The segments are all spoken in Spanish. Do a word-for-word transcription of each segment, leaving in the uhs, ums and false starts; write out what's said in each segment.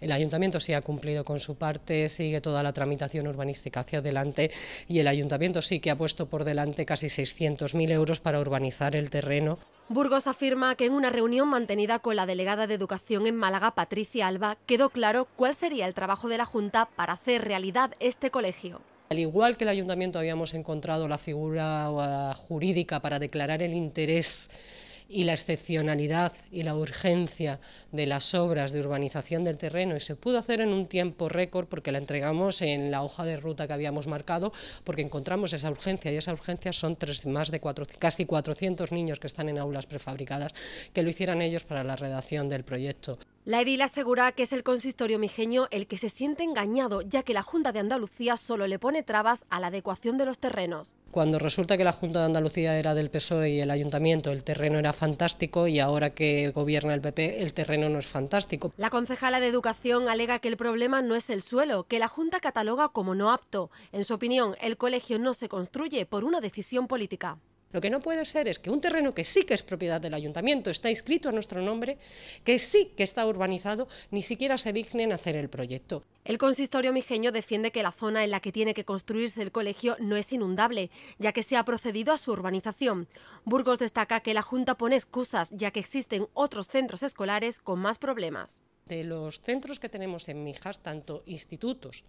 El ayuntamiento sí ha cumplido con su parte, sigue toda la tramitación urbanística hacia adelante y el ayuntamiento sí que ha puesto por delante casi seiscientos mil euros para urbanizar el terreno. Burgos afirma que en una reunión mantenida con la delegada de Educación en Málaga, Patricia Alba, quedó claro cuál sería el trabajo de la Junta para hacer realidad este colegio. Al igual que el ayuntamiento habíamos encontrado la figura jurídica para declarar el interés y la excepcionalidad y la urgencia de las obras de urbanización del terreno, y se pudo hacer en un tiempo récord porque la entregamos en la hoja de ruta que habíamos marcado, porque encontramos esa urgencia, y esa urgencia son tres, más de cuatro, casi cuatrocientos niños que están en aulas prefabricadas, que lo hicieran ellos para la redacción del proyecto. La edil asegura que es el consistorio mijeño el que se siente engañado, ya que la Junta de Andalucía solo le pone trabas a la adecuación de los terrenos. Cuando resulta que la Junta de Andalucía era del P S O E y el ayuntamiento, el terreno era fantástico, y ahora que gobierna el P P el terreno no es fantástico. La concejala de Educación alega que el problema no es el suelo, que la Junta cataloga como no apto. En su opinión, el colegio no se construye por una decisión política. Lo que no puede ser es que un terreno que sí que es propiedad del ayuntamiento, está inscrito a nuestro nombre, que sí que está urbanizado, ni siquiera se dignen hacer el proyecto. El consistorio mijeño defiende que la zona en la que tiene que construirse el colegio no es inundable, ya que se ha procedido a su urbanización. Burgos destaca que la Junta pone excusas, ya que existen otros centros escolares con más problemas. De los centros que tenemos en Mijas, tanto institutos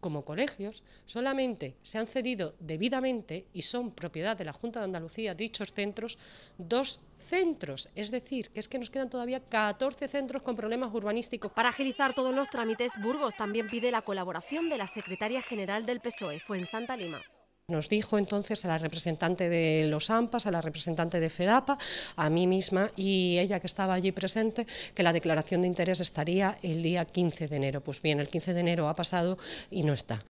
como colegios, solamente se han cedido debidamente, y son propiedad de la Junta de Andalucía dichos centros, dos centros. Es decir, que es que nos quedan todavía catorce centros con problemas urbanísticos. Para agilizar todos los trámites, Burgos también pide la colaboración de la secretaria general del P S O E, Fuensanta Lima. Nos dijo entonces a la representante de los AMPAS, a la representante de FEDAPA, a mí misma y ella que estaba allí presente, que la declaración de interés estaría el día quince de enero. Pues bien, el quince de enero ha pasado y no está.